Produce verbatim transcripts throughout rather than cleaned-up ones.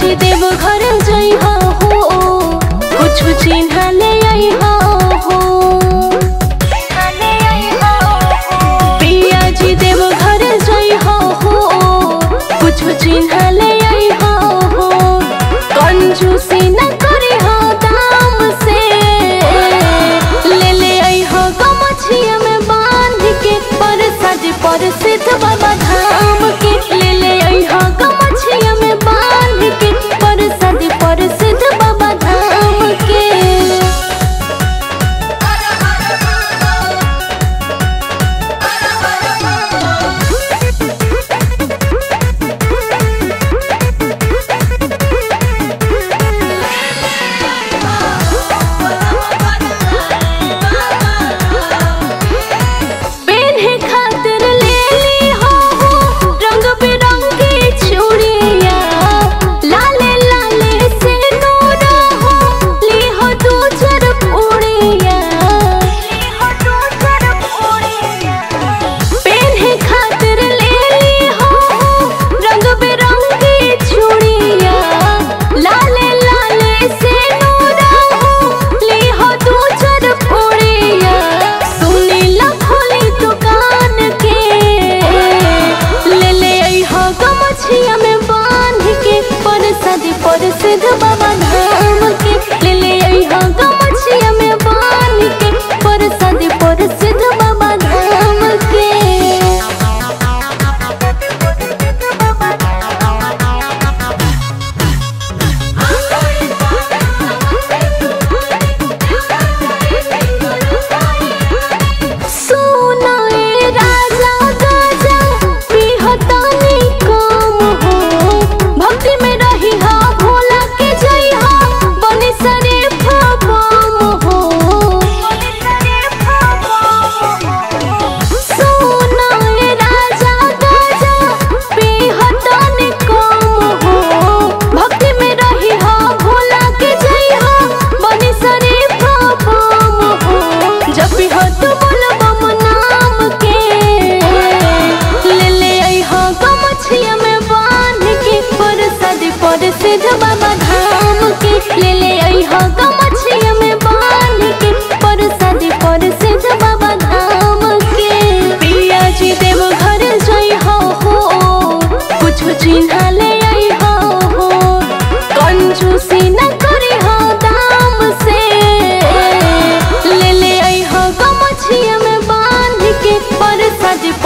खुची देव घर जाई हो कुछ चिन्ह ले आई हो प्रिया जी देव घर जाई हो कुछ चिन्ह ले आई हो कंजूसी न करे हो दाम से ले ले आई हो गमछिया में बांध के पर सज पर सिद्ध बाबा धाम के ले ले आई हो गमछिया में बांध के पर सज पर सिद्ध बाबा धाम के।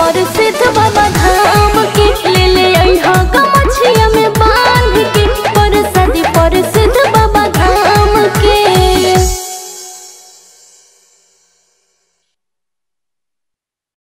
What is it?